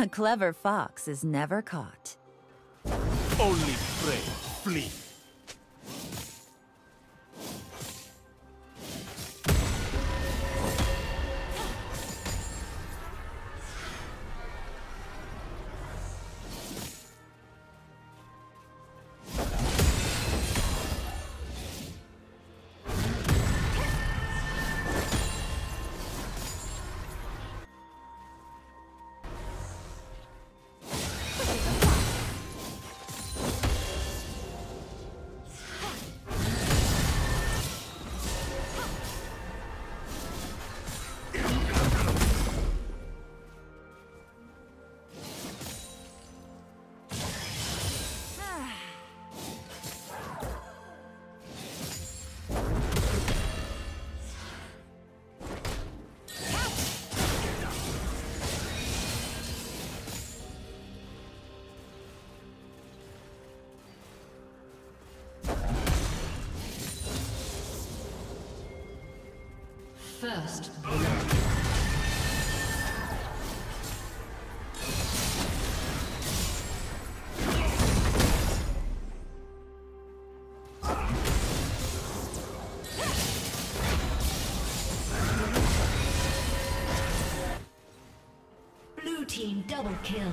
A clever fox is never caught. Only prey flee. First. Blue team double kill.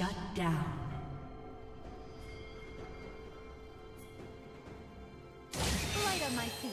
Shut down. Light on my feet.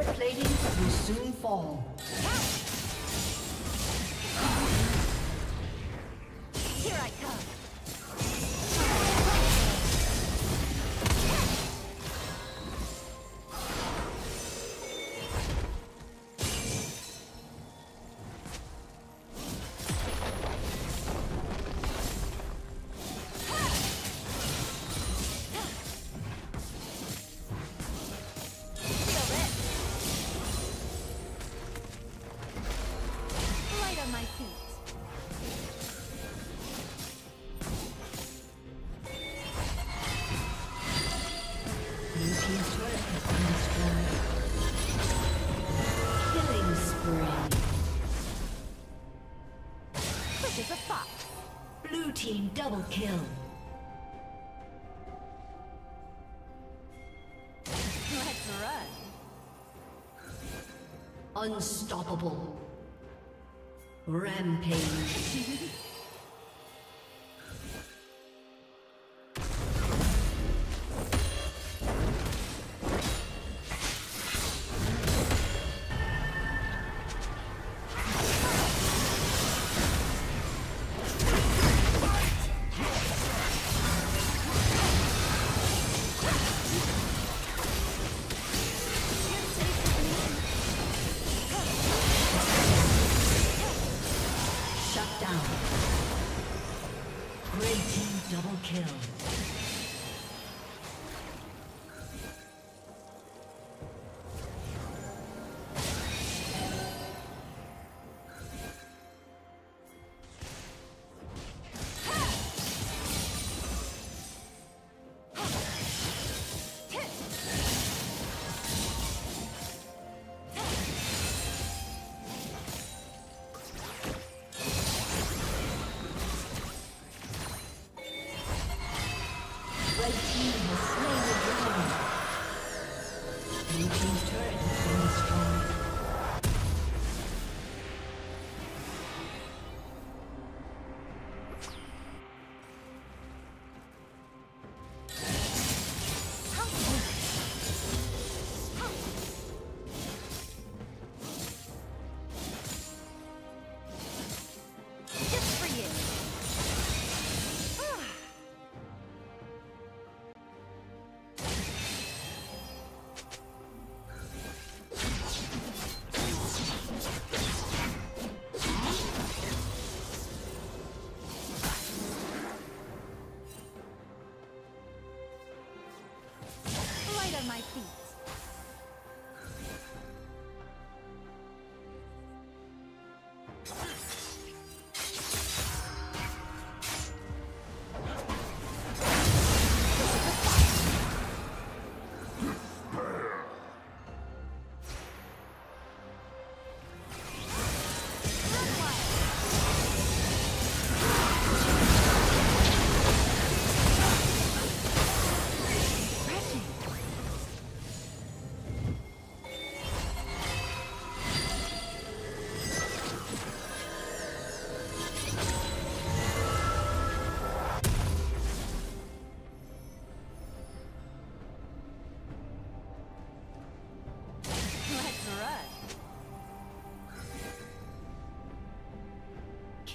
Turret plating will soon fall. Here I come. Double kill. Let's run. Unstoppable. Rampage.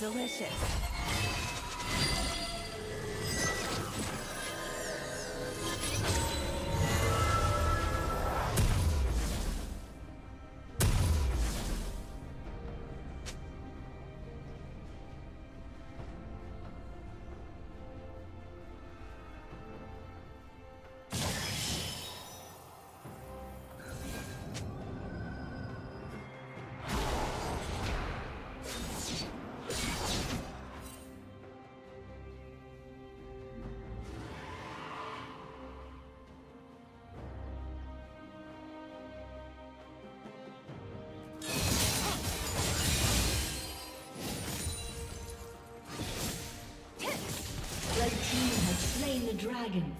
delicious. The dragon.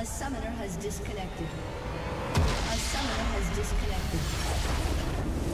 A summoner has disconnected. A summoner has disconnected.